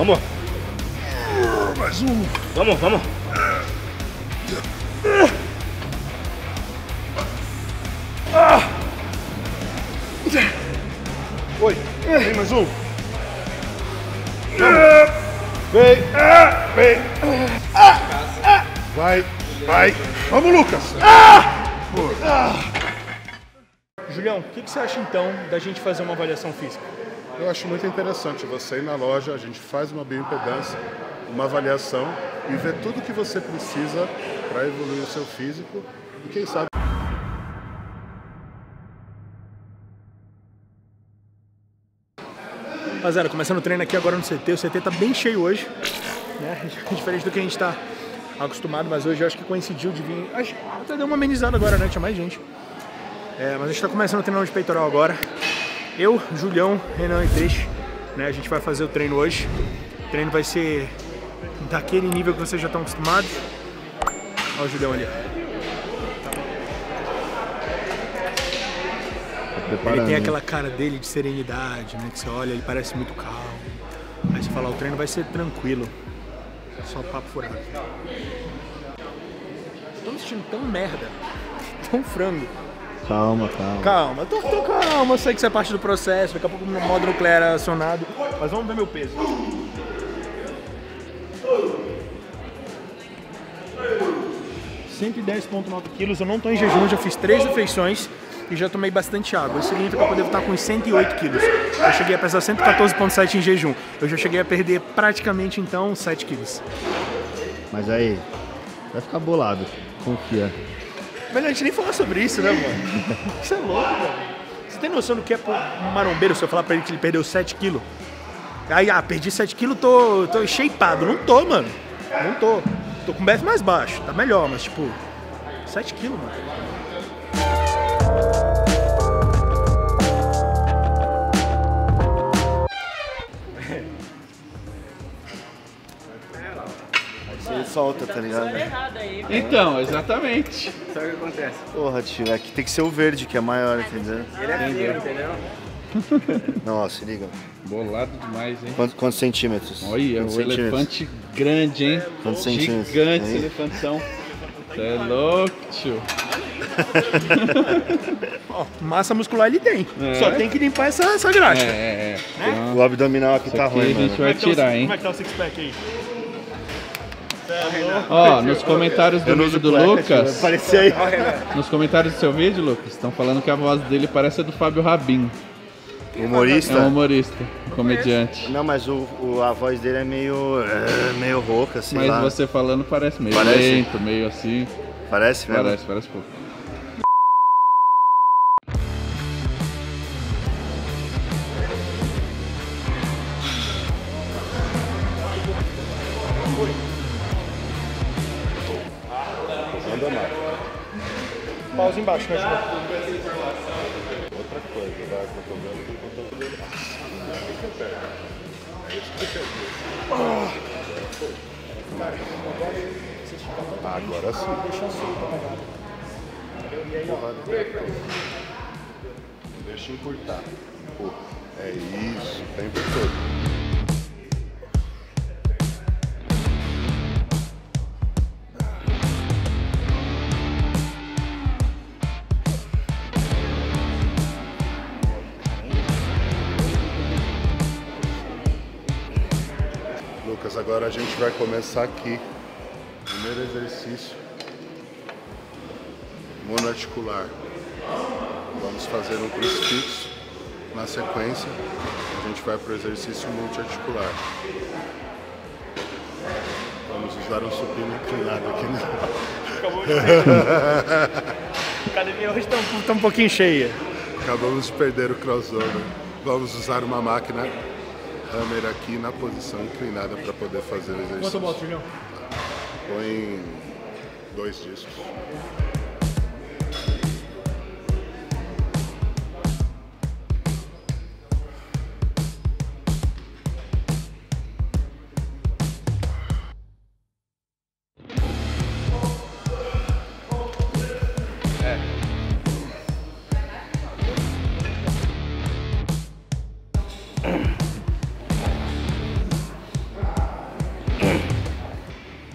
Vamos. Mais um. Vamos, vamos. Oi, vem mais um. Vem, vem. Vai, vai. Vamos, Lucas. Julião, o que você acha então da gente fazer uma avaliação física? Eu acho muito interessante você ir na loja, a gente faz uma bioimpedância, uma avaliação e ver tudo o que você precisa para evoluir o seu físico e quem sabe... Rapaziada, começando o treino aqui agora no CT, o CT tá bem cheio hoje, né? Diferente do que a gente tá acostumado, mas hoje eu acho que coincidiu de vir... Acho que até deu uma amenizada agora, né? Tinha mais gente. É, mas a gente tá começando o treinão de peitoral agora. Eu, Julião, Renan e Três, né? A gente vai fazer o treino hoje. O treino vai ser daquele nível que vocês já estão acostumados. Olha o Julião ali. Ele tem aquela cara dele de serenidade, né? Que você olha, ele parece muito calmo. Aí você fala, o treino vai ser tranquilo. É só papo furado. Tô me sentindo tão merda, tão frango. Calma, calma. Calma, tô calma. Eu sei que isso é parte do processo. Daqui a pouco o modo nuclear é acionado. Mas vamos ver meu peso. R$110,9 kg, eu não tô em jejum, já fiz 3 refeições e já tomei bastante água. Isso significa que eu poderia estar com 108 kg. Eu cheguei a pesar 114,7 em jejum. Eu já cheguei a perder praticamente, então, 7 quilos. Mas aí, vai ficar bolado, confia. Melhor a gente nem falar sobre isso, né, mano? Isso é louco, mano. Você tem noção do que é pro marombeiro se eu falar pra ele que ele perdeu 7 quilos? Aí, ah, perdi 7 quilos, tô shapeado. Não tô, mano. Não tô. Tô com BF mais baixo, tá melhor, mas tipo, 7 quilos, mano. Aí você solta, tá ligado? Aí, então, exatamente. Sabe o que acontece? Porra, tio, aqui tem que ser o verde, que é maior, entendeu? Ele é verde, entendeu? Não, ó, se liga. Bolado demais, hein? Quantos centímetros? Olha, o elefante grande, hein? Quantos centímetros? Gigante esse elefantão. Você é louco, tio. Ó, massa muscular ele tem. É. Só tem que limpar essa graxa. É, é. Né? O abdominal aqui tá ruim, mano. A gente vai tirar, hein? Como é que tá o six-pack aí? Ó, nos comentários do vídeo do Lucas. Aí. Nos comentários do seu vídeo, Lucas, estão falando que a voz dele parece a do Fábio Rabin. Humorista? É um humorista, um comediante. Não, mas a voz dele é meio rouca, sei lá. Mas você falando parece meio lento, meio assim. Parece mesmo? Parece pouco. Anda mais. Pausa embaixo, mas outra coisa, vai controlando o controle dele. É isso que eu quero. Agora sim. Deixa solto. Deixa encurtar. É isso, tá encurtando. Agora a gente vai começar aqui, primeiro exercício monoarticular. Vamos fazer um crucifixo, na sequência a gente vai para o exercício multiarticular. Vamos usar um supino inclinado aqui, né? Acabou de perder. A academia hoje tá um pouquinho cheia. Acabamos de perder o crossover. Vamos usar uma máquina hammer aqui na posição inclinada para poder fazer o exercício. Quanto boto, Julião? Põe 2 discos.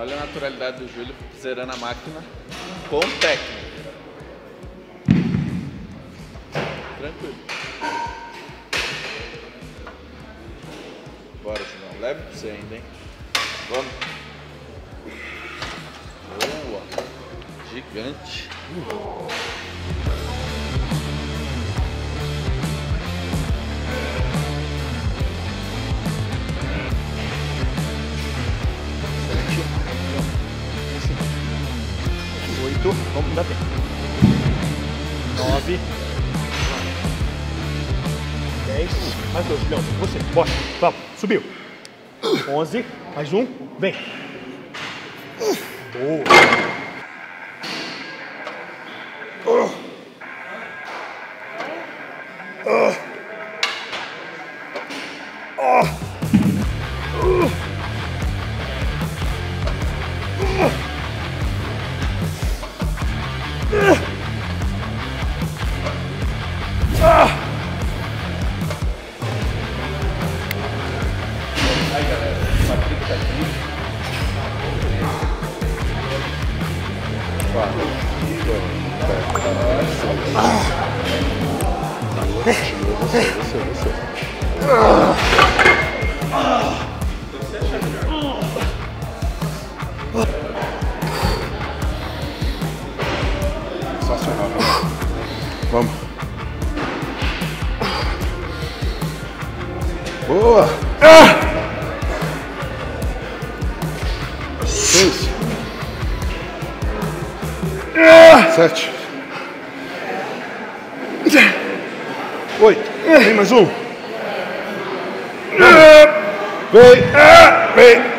Olha a naturalidade do Júlio zerando a máquina com técnica. Tranquilo. Bora, Julião. Leve pra você ainda, hein? Vamos. Boa. Gigante. Vamos dar tempo. 9. 10. Mais dois, Julião. Você. Bora. Vamos. Subiu. 11. Mais um. Vem. Boa. Vamos. Boa. Seis. Sete. Oito. Vem mais um. Vem. Vem.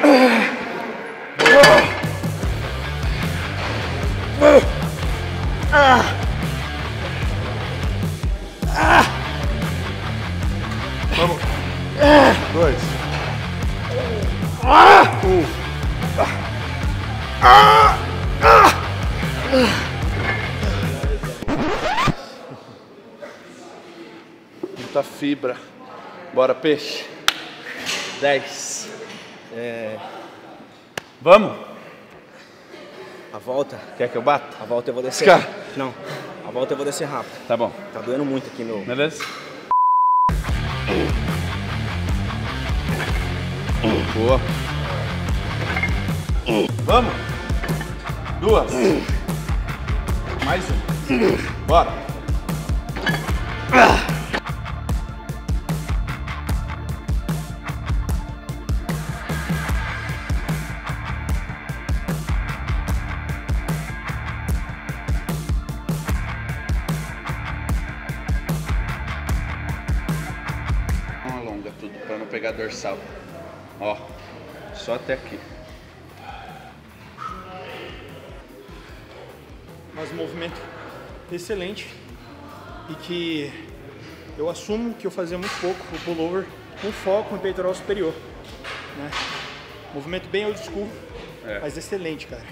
Muita fibra. Bora, peixe. 10. Vamos? A volta. Quer que eu bata? A volta eu vou descer. Fica. Não. A volta eu vou descer rápido. Tá bom. Tá doendo muito aqui meu. Beleza? Boa. Vamos? Duas. Mais um. Bora. Alonga tudo para não pegar dorsal. Ó, só até aqui. Mas um movimento excelente e que eu assumo que eu fazia muito pouco o pullover com foco no peitoral superior, né? Movimento bem old school, mas excelente, cara.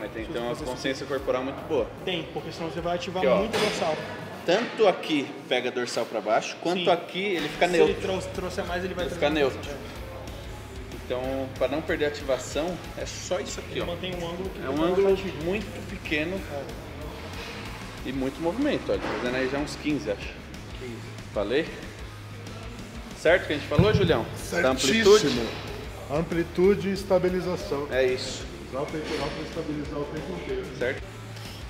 Mas tem que ter uma consciência corporal muito boa. Tem, porque senão você vai ativar aqui, muito dorsal. Tanto aqui pega dorsal pra baixo, quanto aqui ele fica neutro. Se ele trouxer mais, ele vai ficar neutro. Então, para não perder a ativação, é só isso aqui, ó. Mantém um ângulo que é um ângulo muito pequeno e muito movimento, ó. Fazendo aí já uns 15, acho. 15. Falei? Certo que a gente falou, Julião? Certíssimo. Amplitude e estabilização. É isso. Usar o peitoral para estabilizar o peito inteiro. Certo?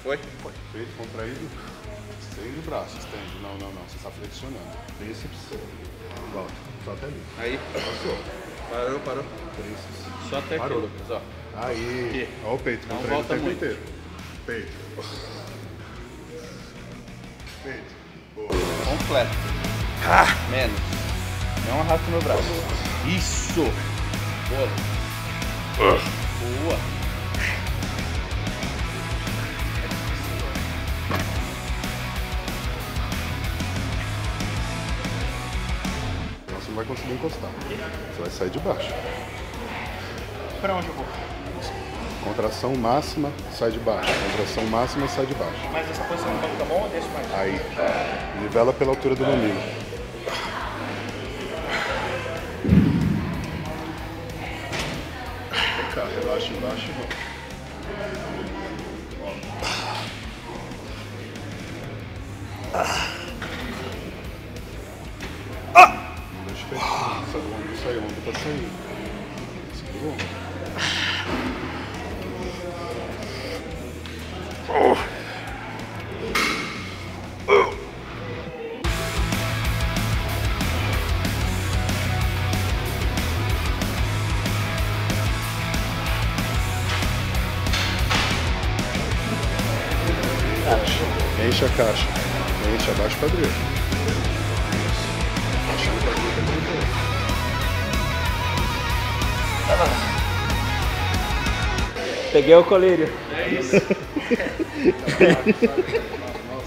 Foi? Foi. Peito contraído, estende o braço, estende. Não, não, não. Você está flexionando. Tríceps. Volta. Só até ali. Aí. Passou. Parou, parou. Só até aqui, Lucas, ó. Aí, aqui. Ó o peito. Não volta muito. Inteiro. Peito. Peito. Boa. Completo. Menos. Não arrasta meu braço. Isso. Boa. Boa. Vai conseguir encostar. Você vai sair de baixo. Pra onde eu vou? Contração máxima, sai de baixo. Contração máxima, sai de baixo. Mas essa posição não tá bom ou deixa mais? Aí. Nivela pela altura do mamilo. Carrega. Baixa, baixa e volta. Não deixa de sair, o ombro tá saindo. Segura o ombro. Enche a caixa, enche abaixo o quadril. Abaixa o quadril também. Peguei o colírio. É isso. Se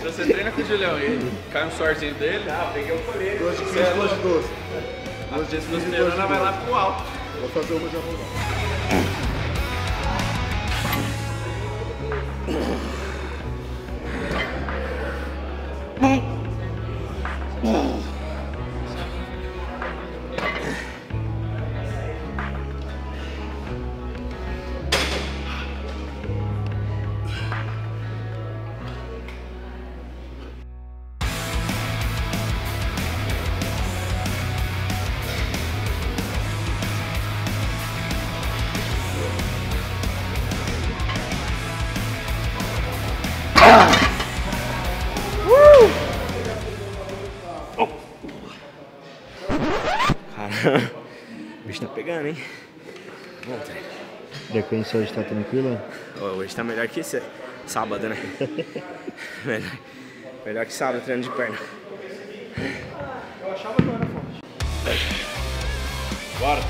você treina com o Julião e cai um sorzinho dele, peguei o colírio. 12 de 12. A testosterona vai lá pro alto. Vou fazer uma de arrumar. O bicho tá pegando, hein? Bom treino. A frequência hoje tá tranquila? Hoje tá melhor que esse sábado, né? melhor que sábado, treino de perna. Eu achava que eu era forte. Bora!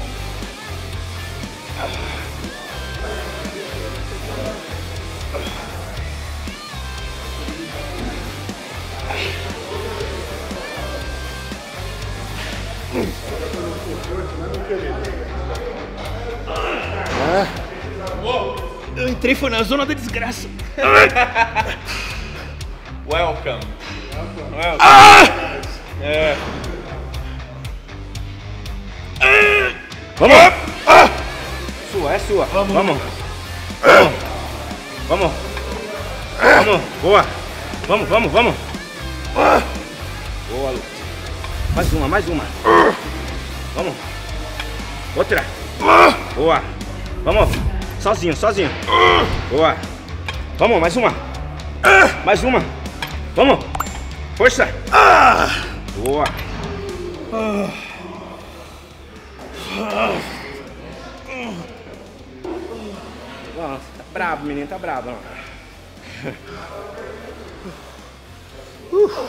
Eu entrei, foi na zona da desgraça. Welcome. Welcome. É. Vamos! Sua, é sua. Vamos! Vamos! Vamos! Vamos! Boa! Vamos, vamos, vamos! Boa, Lucas! Mais uma, mais uma. Vamos. Outra. Boa. Vamos. Sozinho, sozinho. Boa. Vamos, mais uma. Mais uma. Vamos. Força. Boa. Nossa, tá bravo, menino. Tá bravo. Último.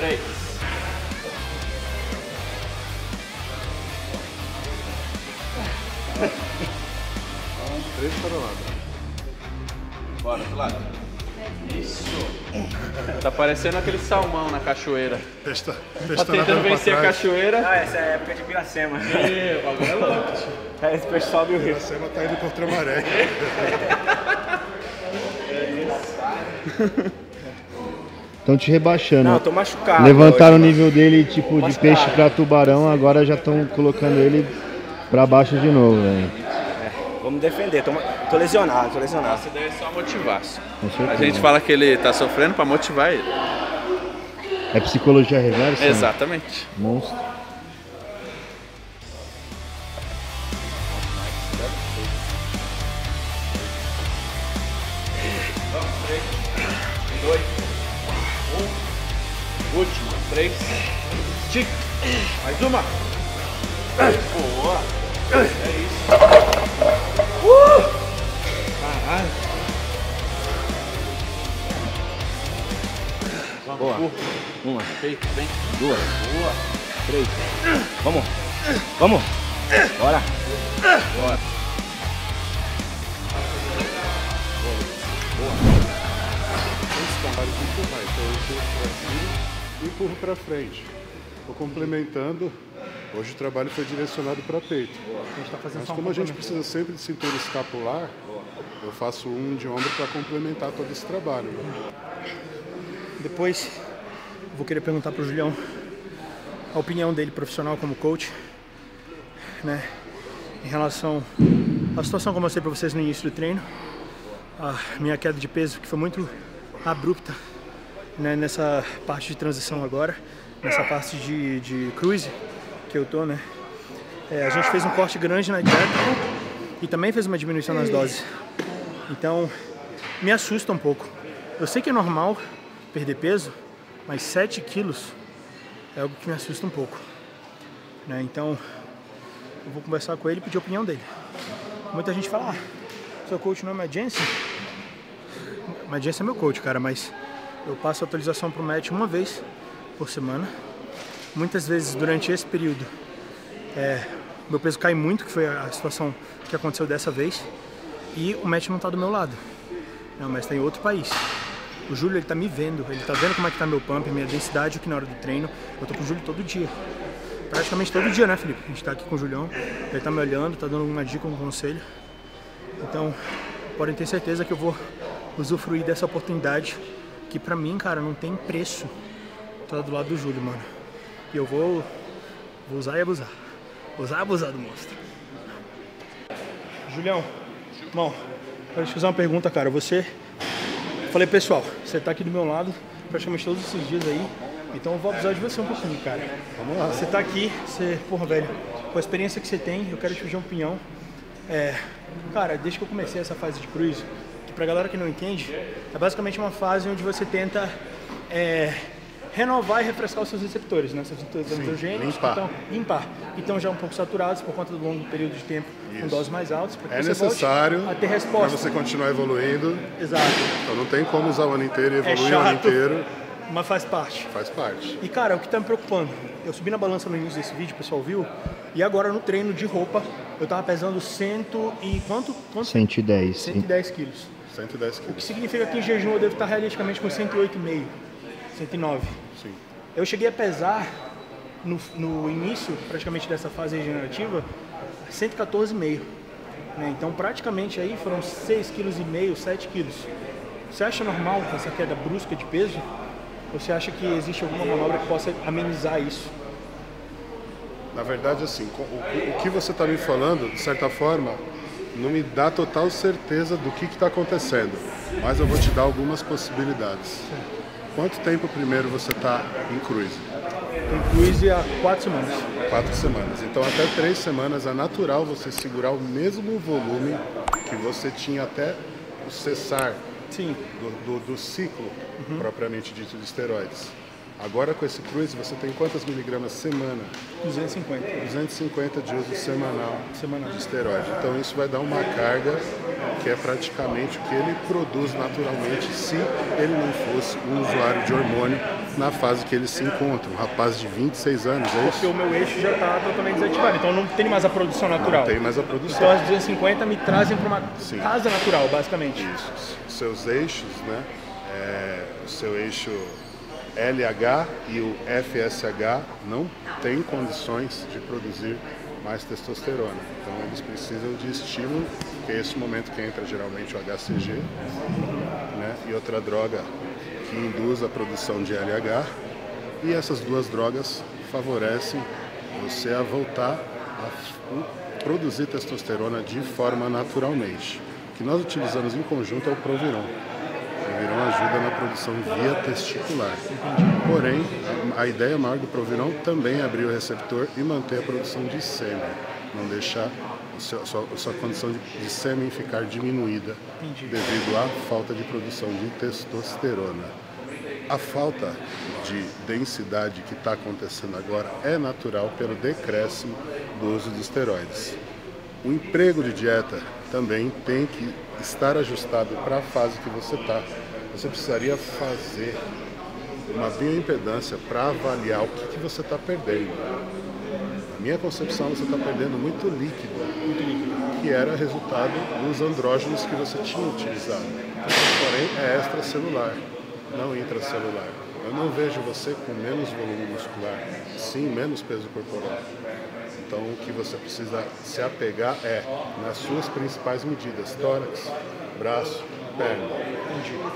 3. Três para o lado. Bora, do lado. Isso. Tá parecendo aquele salmão na cachoeira. Tá tentando vencer a cachoeira. Não, essa é a época de Piracema. É, o bagulho é louco. É, esse pessoal do Rio. Piracema tá indo contra o maré. É isso. Estão te rebaixando. Não, eu tô machucado. Levantaram hoje, o nível dele, tipo, de peixe pra tubarão, agora já estão colocando ele pra baixo de novo, velho. É, vamos defender. Tô lesionado, tô lesionado. Essa ideia é só motivar. A gente fala que ele tá sofrendo pra motivar ele. É psicologia reversa? Exatamente. Né? Monstro. Última, 3. Tic. Mais uma. Boa. É isso. Caralho. Vamos. Boa. Uma. Feito, bem. Duas. Boa. 3. Vamos. Vamos. Bora. Bora. Boa. Esse trabalho que tu vai, então eu vou pra cima. Empurro para frente, vou complementando Hoje o trabalho foi direcionado para peito. Mas como a gente precisa sempre de cintura escapular, eu faço um de ombro para complementar todo esse trabalho. Depois, vou querer perguntar para o Julião a opinião dele, profissional como coach, né, em relação à situação que eu mostrei para vocês no início do treino, a minha queda de peso, que foi muito abrupta, né, nessa parte de transição agora, nessa parte de cruise que eu tô, né. A gente fez um corte grande na dieta e também fez uma diminuição nas doses. Então, me assusta um pouco. Eu sei que é normal perder peso, mas 7 quilos é algo que me assusta um pouco, né? Então, eu vou conversar com ele e pedir a opinião dele. Muita gente fala, seu coach não é My Jansen? My Jansen é meu coach, cara, mas eu passo a atualização pro Match uma vez por semana. Muitas vezes, durante esse período, meu peso cai muito, que foi a situação que aconteceu dessa vez, e o Match não tá do meu lado, não, mas tá em outro país. O Júlio, ele tá me vendo, ele tá vendo como é que tá meu pump, minha densidade aqui na hora do treino. Eu tô com o Júlio todo dia, praticamente todo dia, né, Felipe? A gente tá aqui com o Julião, ele tá me olhando, tá dando uma dica, um conselho. Então, podem ter certeza que eu vou usufruir dessa oportunidade, que pra mim, cara, não tem preço. Tá do lado do Júlio, mano. E eu vou usar e abusar. Usar e abusar do monstro. Julião, irmão, quero te fazer uma pergunta, cara. Você... Falei, pessoal, você tá aqui do meu lado praticamente todos esses dias aí, então eu vou abusar de você um pouquinho, cara. Vamos lá. Você tá aqui, você, porra, velho, com a experiência que você tem, eu quero te pedir uma opinião. Cara, desde que eu comecei essa fase de cruise, que pra galera que não entende, é basicamente uma fase onde você tenta renovar e refrescar os seus receptores, né? Seus receptores androgênicos, então já um pouco saturados por conta do longo período de tempo. Isso. Com doses mais altas, porque é necessário para você continuar evoluindo. Exato. Então não tem como usar o ano inteiro e evoluir o ano inteiro. Mas faz parte. Faz parte. E cara, o que tá me preocupando, eu subi na balança no início desse vídeo, o pessoal viu, e agora no treino de roupa, eu tava pesando cento e quanto? 110. 110 quilos. 110 quilos. O que significa que em jejum eu devo estar realisticamente com 108,5. 109. Sim. Eu cheguei a pesar no início, praticamente dessa fase regenerativa, 114,5, né? Então praticamente aí foram 6,5 kg, 7 kg. Você acha normal essa queda brusca de peso? Ou você acha que existe alguma manobra que possa amenizar isso? Na verdade, assim, o que você está me falando, de certa forma, não me dá total certeza do que está acontecendo, mas eu vou te dar algumas possibilidades. Sim. Quanto tempo primeiro você está em cruise? Em cruise há 4 semanas. 4 semanas. Então até 3 semanas é natural você segurar o mesmo volume que você tinha até o cessar. Sim. do ciclo, uhum, propriamente dito de esteroides. Agora com esse cruise você tem quantas miligramas semana? 250. 250 de uso semanal de esteroide. Então isso vai dar uma carga que é praticamente o que ele produz naturalmente se ele não fosse um usuário de hormônio na fase que ele se encontra. Um rapaz de 26 anos, é isso? Porque o meu eixo já está totalmente desativo, então não tem mais a produção natural. Não tem mais a produção. Então as 250 me trazem para uma casa natural, basicamente. Isso. Seus eixos, né? O seu eixo LH e o FSH não têm condições de produzir mais testosterona. Então eles precisam de estímulo, que é esse momento que entra geralmente o HCG, né, e outra droga que induz a produção de LH. E essas duas drogas favorecem você a voltar a produzir testosterona de forma naturalmente. O que nós utilizamos em conjunto é o Proviron. Proviron ajuda na produção via testicular. Porém, a ideia maior do Proviron também é abrir o receptor e manter a produção de sêmen. Não deixar a sua condição de sêmen ficar diminuída devido à falta de produção de testosterona. A falta de densidade que está acontecendo agora é natural pelo decréscimo do uso de esteroides. O emprego de dieta também tem que estar ajustado para a fase que você está. Você precisaria fazer uma bioimpedância para avaliar o que você está perdendo. Na minha concepção, você está perdendo muito líquido, que era resultado dos andrógenos que você tinha utilizado. Porém, é extracelular, não intracelular. Eu não vejo você com menos volume muscular, sim menos peso corporal. Então o que você precisa se apegar é nas suas principais medidas, tórax, braço, perna.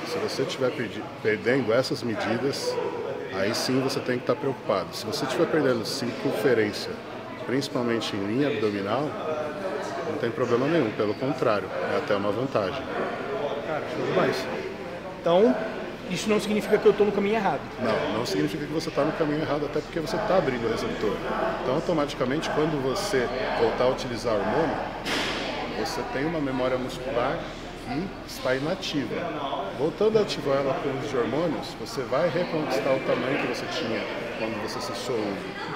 Se você estiver perdendo essas medidas, aí sim você tem que estar preocupado. Se você estiver perdendo circunferência, principalmente em linha abdominal, não tem problema nenhum, pelo contrário, é até uma vantagem. Cara, show demais. Então, isso não significa que eu estou no caminho errado. Não, não significa que você está no caminho errado, até porque você está abrindo o receptor. Então, automaticamente, quando você voltar a utilizar hormônio, você tem uma memória muscular que está inativa. Voltando a ativar ela com os hormônios, você vai reconquistar o tamanho que você tinha quando você cessou.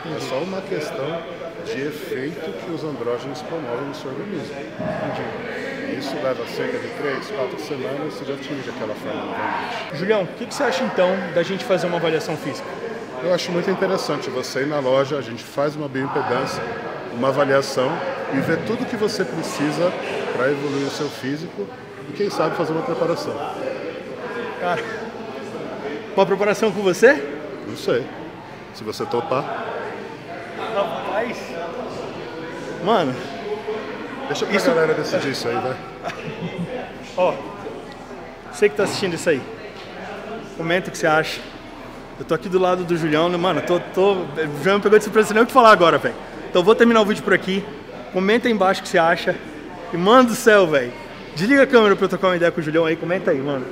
É só uma questão de efeito que os andrógenos promovem no seu organismo. Isso leva cerca de 3, 4 semanas e você já atinge aquela forma novamente. Julião, o que você acha então da gente fazer uma avaliação física? Eu acho muito interessante você ir na loja, a gente faz uma bioimpedância, uma avaliação e ver tudo que você precisa para evoluir o seu físico e quem sabe fazer uma preparação. Cara, uma preparação com você? Não sei, se você topar. Rapaz, mano, deixa pra galera decidir isso aí, vai. Ó, você que tá assistindo isso aí, comenta o que você acha. Eu tô aqui do lado do Julião, mano, já me pegou de surpresa, nem o que falar agora, velho. Então vou terminar o vídeo por aqui, comenta aí embaixo o que você acha. E mano do céu, velho, desliga a câmera pra eu trocar uma ideia com o Julião aí, comenta aí, mano.